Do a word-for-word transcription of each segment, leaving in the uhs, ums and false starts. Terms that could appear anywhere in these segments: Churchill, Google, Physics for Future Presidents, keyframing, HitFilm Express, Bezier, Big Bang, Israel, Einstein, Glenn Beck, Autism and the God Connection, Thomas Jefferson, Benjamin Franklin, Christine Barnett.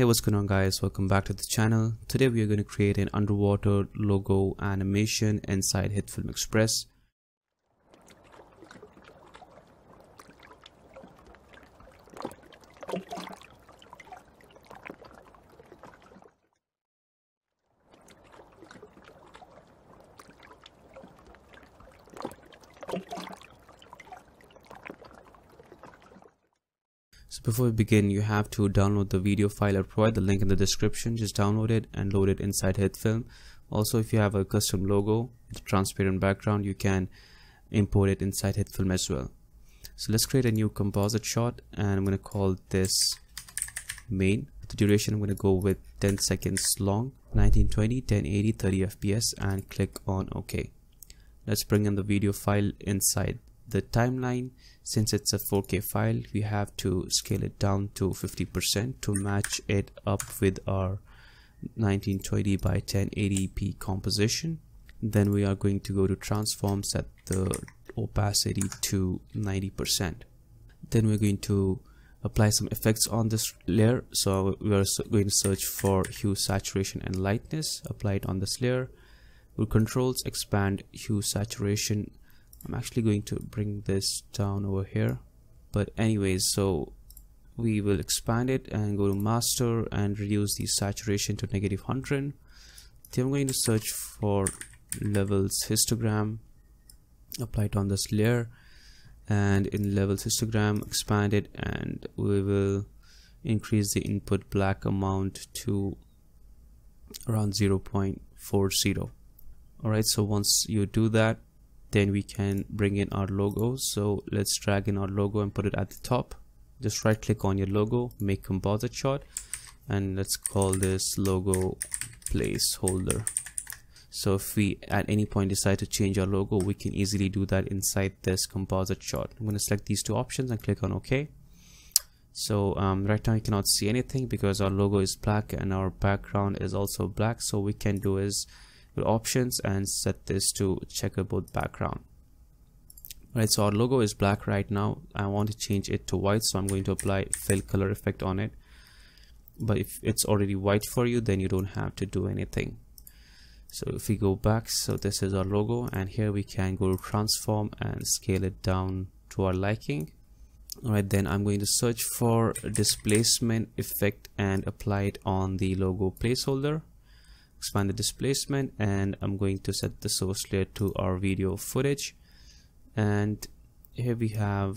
Hey, what's going on guys, welcome back to the channel. Today we are going to create an underwater logo animation inside HitFilm Express. So before we begin, you have to download the video file. I'll provide the link in the description. Just download it and load it inside HitFilm. Also, if you have a custom logo with a transparent background, you can import it inside HitFilm as well. So let's create a new composite shot, and I'm going to call this main. The duration, I'm going to go with ten seconds long, nineteen twenty, ten eighty, thirty F P S, and click on OK. Let's bring in the video file inside the timeline. Since it's a four K file, we have to scale it down to fifty percent to match it up with our nineteen twenty by ten eighty p composition. Then we are going to go to transform, set the opacity to ninety percent. Then we're going to apply some effects on this layer. So we are going to search for hue, saturation and lightness. Apply it on this layer. We'll controls, expand hue, saturation. I'm actually going to bring this down over here, but anyways, so we will expand it and go to master and reduce the saturation to negative one hundred. Then I'm going to search for levels histogram, apply it on this layer, and in levels histogram expand it and we will increase the input black amount to around zero point four zero. Alright, so once you do that, then we can bring in our logo. So let's drag in our logo and put it at the top. Just right click on your logo, make composite shot, and let's call this logo placeholder. So if we at any point decide to change our logo, we can easily do that inside this composite shot. I'm going to select these two options and click on OK. So um, right now you cannot see anything because our logo is black and our background is also black. So what we can do is options and set this to checkerboard background. All right, so our logo is black right now. I want to change it to white, so I'm going to apply fill color effect on it. But if it's already white for you, then you don't have to do anything. So if we go back, so this is our logo, and here we can go to transform and scale it down to our liking. All right, then I'm going to search for displacement effect and apply it on the logo placeholder. Expand the displacement, and I'm going to set the source layer to our video footage, and here we have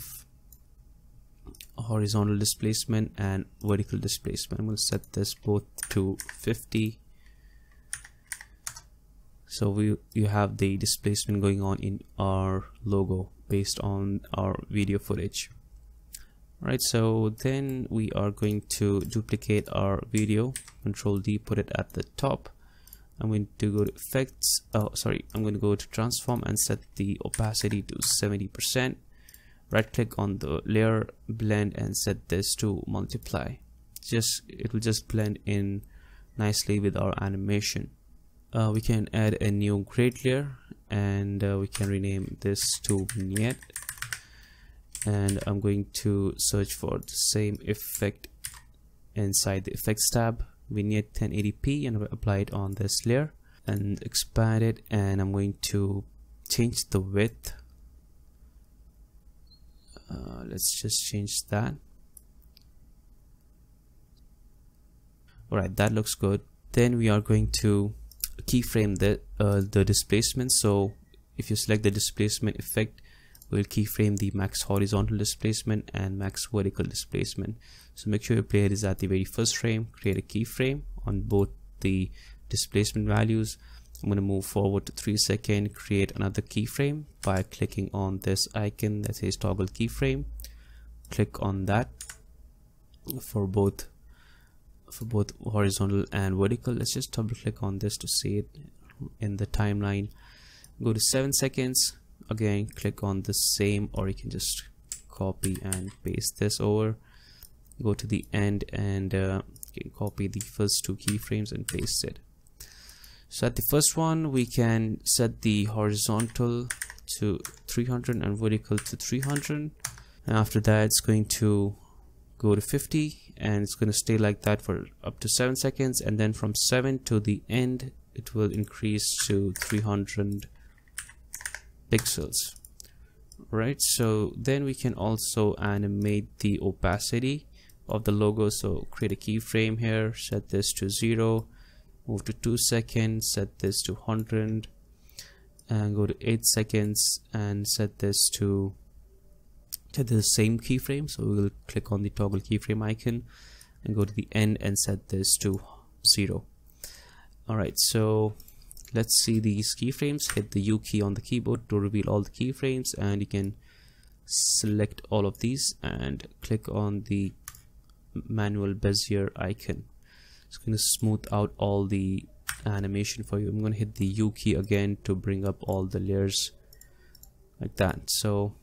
horizontal displacement and vertical displacement. I'm going to set this both to fifty. So we you have the displacement going on in our logo based on our video footage. Alright, so then we are going to duplicate our video, control D, put it at the top. I'm going to go to effects, oh sorry, I'm going to go to transform and set the opacity to seventy percent. Right click on the layer, blend, and set this to multiply. Just it will just blend in nicely with our animation. Uh, we can add a new grid layer, and uh, we can rename this to vignette. And I'm going to search for the same effect inside the effects tab. We need ten eighty p and apply it on this layer and expand it, and I'm going to change the width. Uh, let's just change that. Alright, that looks good. Then we are going to keyframe the, uh, the displacement. So if you select the displacement effect, we'll keyframe the max horizontal displacement and max vertical displacement. So make sure your player is at the very first frame. Create a keyframe on both the displacement values. I'm going to move forward to three seconds, create another keyframe by clicking on this icon that says toggle keyframe. Click on that for both for both horizontal and vertical. Let's just double click on this to see it in the timeline. Go to seven seconds. Again, click on the same, or you can just copy and paste this over. Go to the end and uh, you can copy the first two keyframes and paste it. So at the first one, we can set the horizontal to three hundred and vertical to three hundred. And after that, it's going to go to fifty and it's going to stay like that for up to seven seconds, and then from seven to the end it will increase to three hundred pixels. Right, so then we can also animate the opacity of the logo. So create a keyframe here, set this to zero, move to two seconds, set this to one hundred, and go to eight seconds and set this to to the same keyframe. So we will click on the toggle keyframe icon and go to the end and set this to zero. Alright, so let's see these keyframes. Hit the U key on the keyboard to reveal all the keyframes, and you can select all of these and click on the manual Bezier icon. It's going to smooth out all the animation for you. I'm going to hit the U key again to bring up all the layers like that. So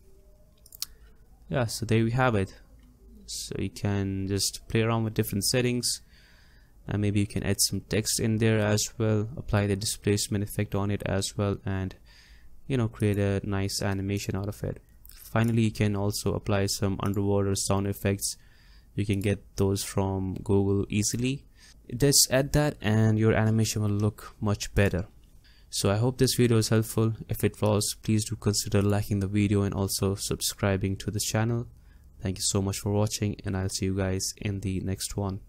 yeah, so there we have it. So you can just play around with different settings, and maybe you can add some text in there as well, apply the displacement effect on it as well, and you know, create a nice animation out of it. Finally, you can also apply some underwater sound effects. You can get those from Google easily. Just add that and your animation will look much better. So I hope this video is helpful. If it was, please do consider liking the video and also subscribing to this channel. Thank you so much for watching, and I'll see you guys in the next one.